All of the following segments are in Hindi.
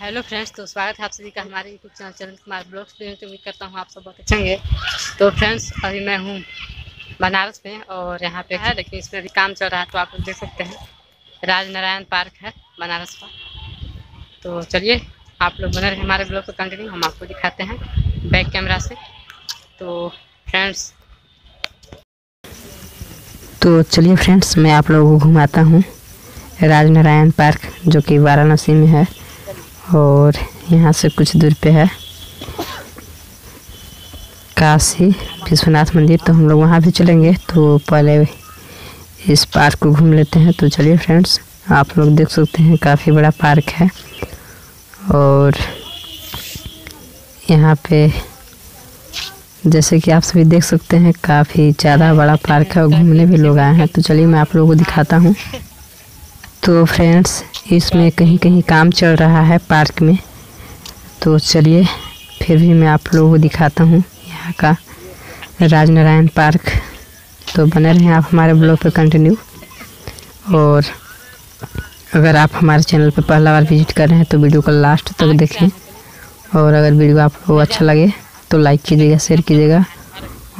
हेलो फ्रेंड्स, तो स्वागत है आप सभी का हमारे YouTube channel Chandan Kumar vlogs पे। तो उम्मीद करता हूँ आप सब बहुत अच्छे होंगे। तो फ्रेंड्स, अभी मैं हूँ बनारस में और यहाँ पे है, लेकिन इसमें अभी काम चल रहा है। तो आप देख सकते हैं राज नारायण पार्क है बनारस का। तो चलिए, आप लोग बने रहे हमारे ब्लॉग को कंटिन्यू, हम आपको दिखाते हैं बैक कैमरा से। तो फ्रेंड्स, तो चलिए फ्रेंड्स, मैं आप लोगों को घुमाता हूँ राज नारायण पार्क, जो कि वाराणसी में है और यहाँ से कुछ दूर पे है काशी विश्वनाथ मंदिर। तो हम लोग वहाँ भी चलेंगे। तो पहले इस पार्क को घूम लेते हैं। तो चलिए फ्रेंड्स, आप लोग देख सकते हैं काफ़ी बड़ा पार्क है और यहाँ पे जैसे कि आप सभी देख सकते हैं काफ़ी ज़्यादा बड़ा पार्क है और घूमने भी लोग आए हैं। तो चलिए, मैं आप लोगों को दिखाता हूँ। तो फ्रेंड्स, इसमें कहीं कहीं काम चल रहा है पार्क में। तो चलिए, फिर भी मैं आप लोगों को दिखाता हूँ यहाँ का राज नारायण पार्क। तो बने रहें आप हमारे ब्लॉग पर कंटिन्यू। और अगर आप हमारे चैनल पर पहला बार विजिट कर रहे हैं तो वीडियो को लास्ट तक देखें। और अगर वीडियो आपको अच्छा लगे तो लाइक कीजिएगा, शेयर कीजिएगा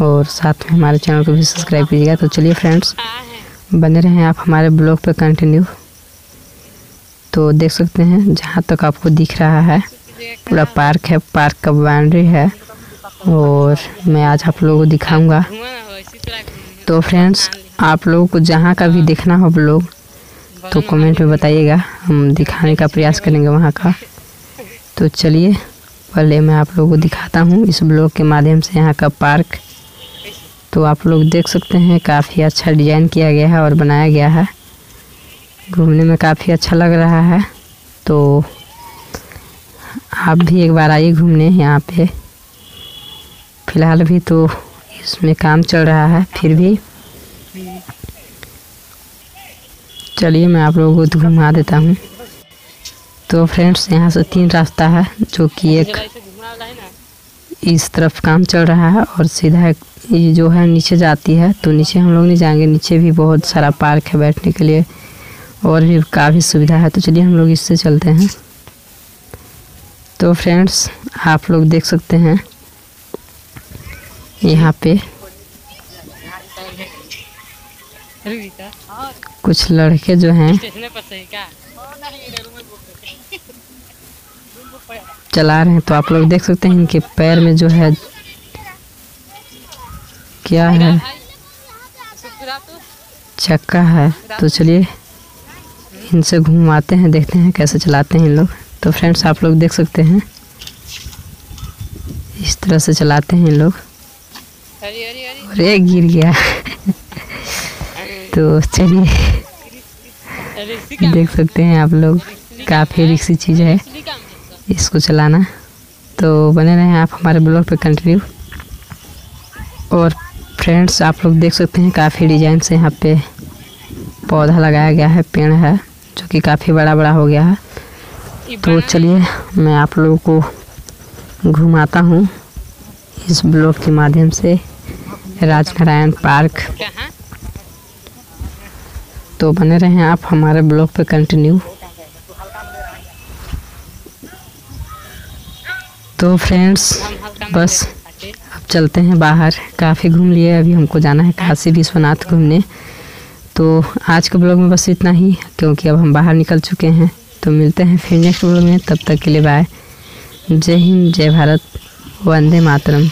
और साथ में हमारे चैनल को भी सब्सक्राइब कीजिएगा। तो चलिए फ्रेंड्स, बने रहें आप हमारे ब्लॉग पर कंटिन्यू। तो देख सकते हैं जहाँ तक आपको दिख रहा है पूरा पार्क है, पार्क का बाउंड्री है और मैं आज आप लोगों को दिखाऊंगा। तो फ्रेंड्स, आप लोगों को जहाँ का भी देखना हो ब्लॉग तो कमेंट में बताइएगा, हम दिखाने का प्रयास करेंगे वहाँ का। तो चलिए, पहले मैं आप लोगों को दिखाता हूँ इस ब्लॉग के माध्यम से यहाँ का पार्क। तो आप लोग देख सकते हैं काफ़ी अच्छा डिज़ाइन किया गया है और बनाया गया है, घूमने में काफ़ी अच्छा लग रहा है। तो आप भी एक बार आइए घूमने यहाँ पे। फ़िलहाल भी तो इसमें काम चल रहा है, फिर भी चलिए मैं आप लोगों को घुमा देता हूँ। तो फ्रेंड्स, यहाँ से 3 रास्ता है, जो कि एक इस तरफ काम चल रहा है और सीधा ये जो है नीचे जाती है। तो नीचे हम लोग नहीं जाएंगे, नीचे भी बहुत सारा पार्क है बैठने के लिए और भी काफ़ी सुविधा है। तो चलिए, हम लोग इससे चलते हैं। तो फ्रेंड्स, आप लोग देख सकते हैं यहाँ पे कुछ लड़के जो हैं चला रहे हैं। तो आप लोग देख सकते हैं इनके पैर में जो है क्या है, चक्का है। तो चलिए, इनसे घुमाते हैं, देखते हैं कैसे चलाते हैं इन लोग। तो फ्रेंड्स, आप लोग देख सकते हैं इस तरह से चलाते हैं इन लोग। अरे गिर गया। तो चलिए, देख सकते हैं आप लोग काफ़ी रिस्की चीज़ है इसको चलाना। तो बने रहें आप हमारे ब्लॉग पे कंटिन्यू। और फ्रेंड्स, आप लोग देख सकते हैं काफ़ी डिज़ाइन से यहाँ पे पौधा लगाया गया है, पेड़ है जो कि काफ़ी बड़ा बड़ा हो गया है। तो चलिए, मैं आप लोगों को घुमाता हूँ इस ब्लॉग के माध्यम से राज नारायण पार्क। तो बने रहें आप हमारे ब्लॉग पे कंटिन्यू। तो फ्रेंड्स, बस अब चलते हैं बाहर, काफ़ी घूम लिए। अभी हमको जाना है काशी विश्वनाथ घूमने। तो आज के ब्लॉग में बस इतना ही, क्योंकि अब हम बाहर निकल चुके हैं। तो मिलते हैं फिर नेक्स्ट ब्लॉग में, तब तक के लिए बाय। जय हिंद, जय भारत, वंदे मातरम।